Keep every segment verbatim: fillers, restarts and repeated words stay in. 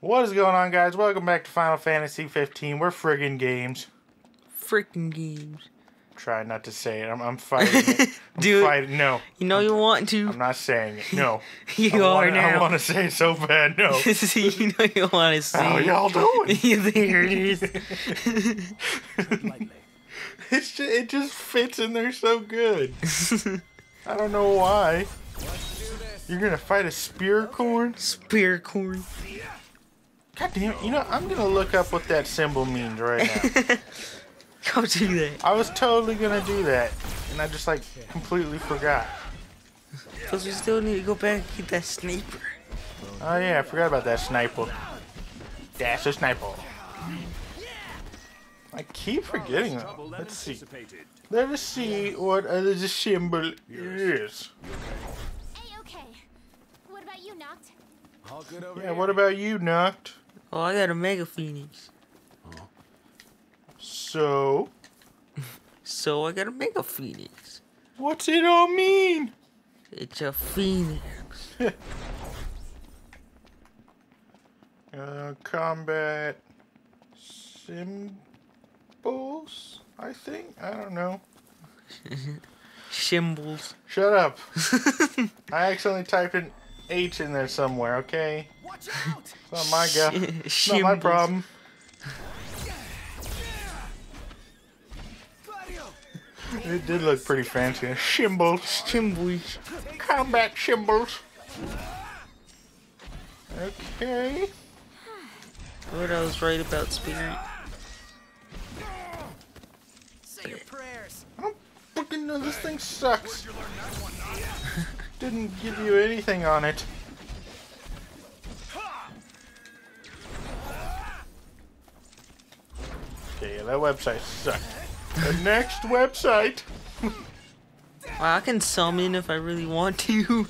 What is going on, guys? Welcome back to Final Fantasy fifteen. We're friggin' games. Frickin' games. Try not to say it. I'm, I'm fighting it. I'm Do fighting. It. No. You know I'm, you want to. I'm not saying it. No. you I are wanna, now. I want to say it so bad. No. You know you want to say it. How y'all doing? There it is. It's just, it just fits in there so good. I don't know why. You're going to fight a spear corn? Spear corn. God damn it, you know, I'm gonna look up what that symbol means right now. Go do that. I was totally gonna do that, and I just, like, completely forgot. Because we still need to go back and get that sniper. Oh, yeah, I forgot about that sniper. That's a sniper. I keep forgetting that. Let's see. Let us see what the symbol is. Hey, okay. What about you, Noct? Yeah, what about you, Noct? Oh, I got a Mega Phoenix. Huh? So? So I got a Mega Phoenix. What's it all mean? It's a phoenix. uh, combat Shymbols, I think? I don't know. Shymbols. Shut up. I accidentally typed in H in there somewhere, okay? Watch out. It's not my guy. It's not my problem. It did look pretty fancy. Shymbols, Shymbols, combat Shymbols. Okay. What I was right about spirit. Say your prayers. I don't fucking know. This thing sucks. Didn't give you anything on it. Okay, yeah, that website sucked. The next website. Wow, I can summon if I really want to.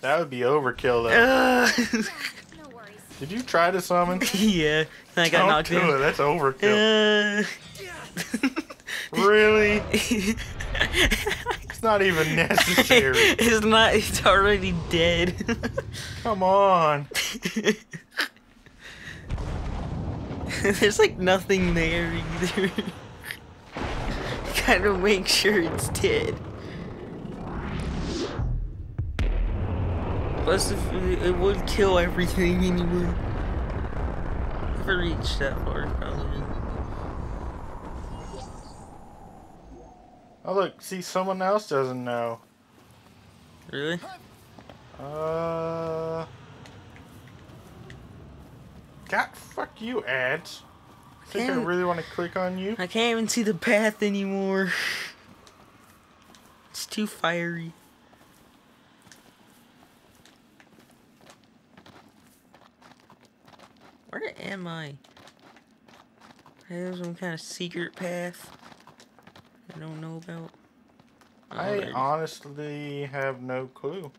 That would be overkill, though. Uh. Did you try to summon? Yeah, I got knocked in. Don't do it. That's overkill. Uh. Really? It's not even necessary. It's not. It's already dead. Come on. There's like nothing there either. Gotta make sure it's dead. Plus, if it, it would kill everything anyway. If I reach that far, probably. Oh look, see, someone else doesn't know. Really? Uh. God, fuck you, ads. I think I really want to click on you. I can't even see the path anymore. It's too fiery. Where am I? There's some kind of secret path I don't know about. Oh, I honestly have no clue.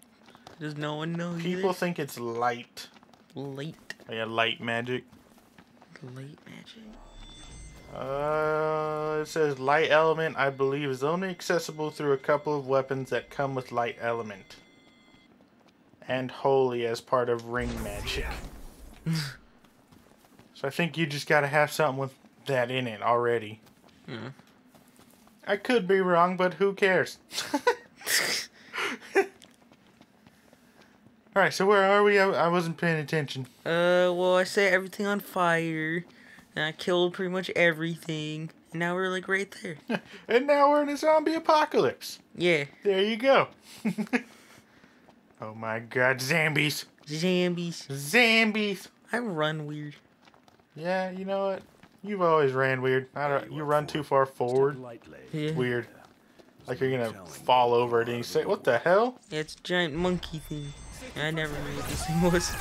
Does no one know? People either? think it's light. Light. Oh, yeah, light magic. Light magic. Uh, it says light element, I believe, is only accessible through a couple of weapons that come with light element. And holy as part of ring magic. So I think you just gotta have something with that in it already. Hmm. I could be wrong, but who cares? Alright, so where are we? I, I wasn't paying attention. Uh, well, I set everything on fire, and I killed pretty much everything, and now we're, like, right there. And now we're in a zombie apocalypse. Yeah. There you go. Oh, my God, zombies. Zombies. Zombies. I run weird. Yeah, you know what? You've always ran weird. I don't, you run too far forward. Yeah. Weird. Like you're going to fall over at any second. What the hell? Yeah, it's a giant monkey thing. I never knew what this thing was.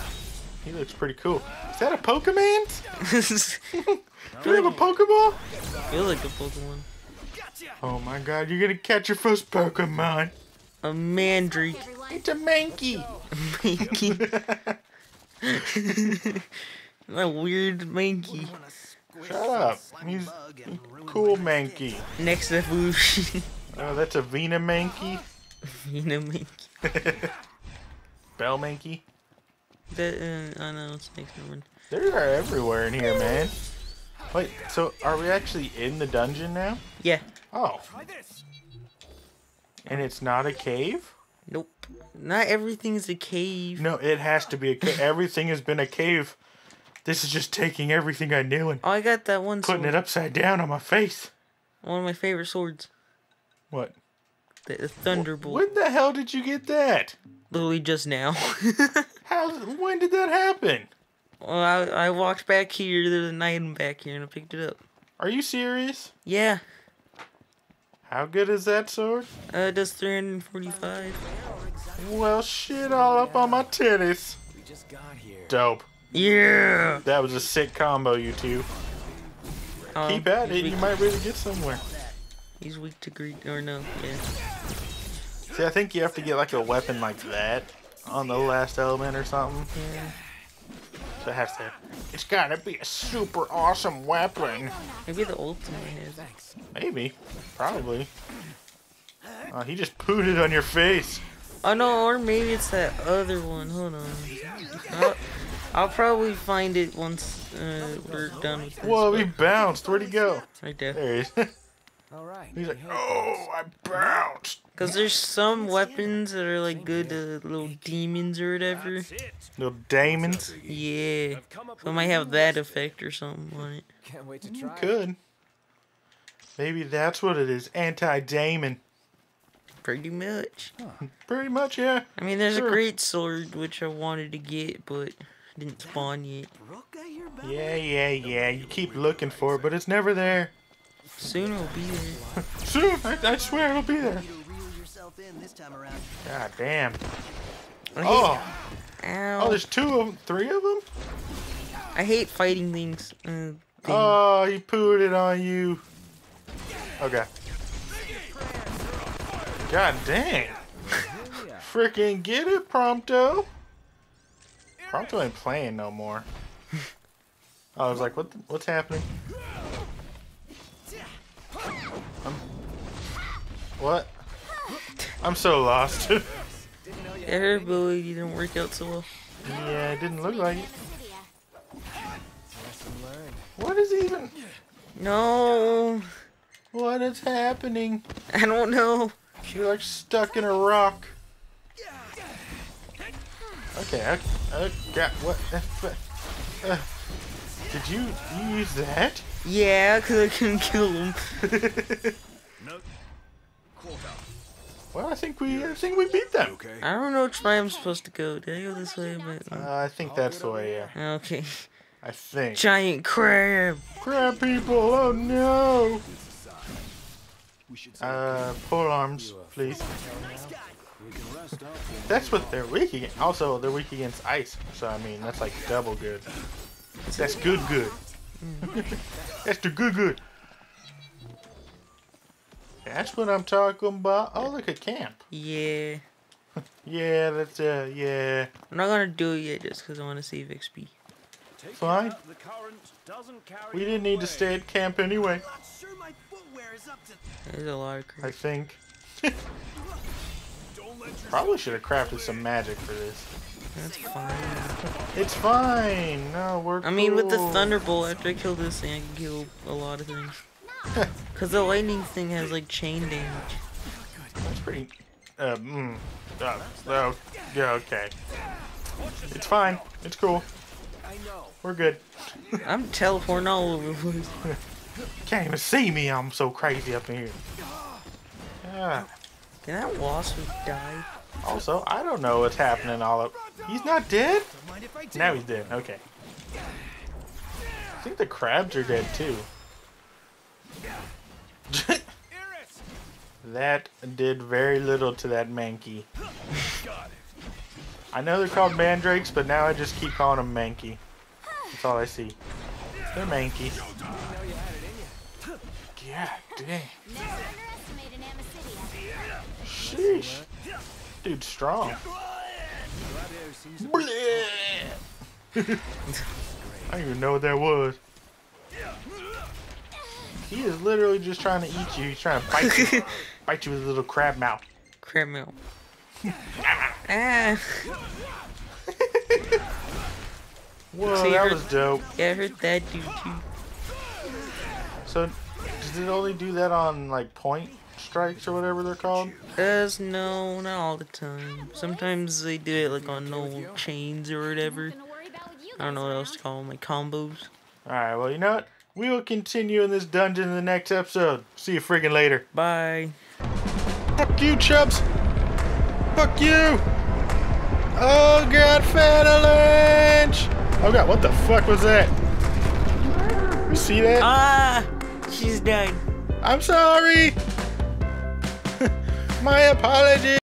He looks pretty cool. Is that a Pokemon? Do you have a Pokeball? I feel like a Pokemon. Oh my god, you're gonna catch your first Pokemon. A Mandrake. It's a Mankey. A Mankey. A weird Mankey. Shut up. He's a cool Mankey. Next evolution. Oh, that's a Vena Mankey. Vena Mankey. Bell Mankey? That, uh, I know, it's next one. There are everywhere in here, man. Wait, so are we actually in the dungeon now? Yeah. Oh. And it's not a cave? Nope. Not everything's a cave. No, it has to be a cave. Everything has been a cave. This is just taking everything I knew and... Oh, I got that one sword. Putting it upside down on my face. One of my favorite swords. What? The, the Thunderbolt. When the hell did you get that? Literally just now. How? When did that happen? Well, I, I walked back here. There's an item back here, and I picked it up. Are you serious? Yeah. How good is that sword? Uh, it does three hundred forty-five. Well, shit all up on my tennis. We just got here. Dope. Yeah. That was a sick combo, you two. Um, Keep at it. You might really get somewhere. He's weak to greed, or no? Yeah. See, I think you have to get like a weapon like that on the last element or something. Yeah. So it has to. It's gotta be a super awesome weapon. Maybe the ultimate is. Maybe. Probably. Oh, he just pooted on your face. Oh no, or maybe it's that other one. Hold on. I'll, I'll probably find it once uh, we're done with this. Whoa, he bounced. Where'd he go? Right there. There he is. All right. He's like, oh, I bounced. Because there's some weapons that are like good to little demons or whatever. Little demons? Yeah. So I might have that effect or something on it. Can't wait to try. Could. Maybe that's what it is. Anti-demon. Pretty much. Huh. Pretty much, yeah. I mean, there's sure. a great sword which I wanted to get, but didn't spawn yet. Yeah, yeah, yeah. You keep looking for it, but it's never there. Soon it'll be there. Soon, I, I swear it'll be there. God damn. Oh. Ow. Oh, there's two of them, three of them? I hate fighting things. Uh, things. Oh, he pooed it on you. Okay. God dang. Freaking get it, Prompto. Prompto ain't playing no more. I was like, what? The, what's happening? I'm, what? I'm so lost. Her ability didn't work out so well. Yeah, it didn't look like it. What is even? No. What is happening? I don't know. You're like stuck in a rock. Okay. Okay. okay what? Uh, did you use that? Yeah, because I couldn't kill him. Well, I think we, I think we beat them. I don't know which way I'm supposed to go. Did I go this way? But, uh, I think that's the way. Yeah. Okay. I think. Giant crab. Crab people! Oh no! Uh, poor arms, please. That's what they're weak against. Also, they're weak against ice. So I mean, that's like double good. That's good, good. That's the good good. That's what I'm talking about. Oh, look at camp. Yeah. Yeah, that's uh, yeah. I'm not gonna do it yet just because I want to save X P. Fine. We didn't need to stay at camp anyway. There's a lot of crap. I think. Probably should have crafted some magic for this. That's fine. It's fine. No, we're I mean, cool. with the Thunderbolt, after I kill this thing, I can kill a lot of things. Because the lightning thing has, like, chain damage. That's pretty... Uh, mm. Oh, oh, yeah, okay. It's fine. It's cool. We're good. I'm teleporting all over the place. Can't even see me. I'm so crazy up in here. Yeah. Can that wasp die? Also, I don't know what's happening all up. He's not dead? Now he's dead. Okay. I think the crabs are dead too. That did very little to that Mankey. I know they're called Mandrakes, but now I just keep calling them Mankey. That's all I see. They're Mankey. God dang. Sheesh. Dude, strong. I don't even know what that was. He is literally just trying to eat you. He's trying to bite you. Bite you with a little crab mouth. Crab mouth. Ah. Whoa, so that was dope. Yeah, I heard that dude too. So, does it only do that on, like, point strikes or whatever they're called? Uh, no, not all the time. Sometimes they do it, like, on old chains or whatever. I don't know what else to call them, like, combos. Alright, well, you know what? We will continue in this dungeon in the next episode. See you friggin' later. Bye. Fuck you, chubs. Fuck you. Oh, God, Fatalynch. Oh, God, what the fuck was that? You see that? Ah, she's dead. I'm sorry. My apologies.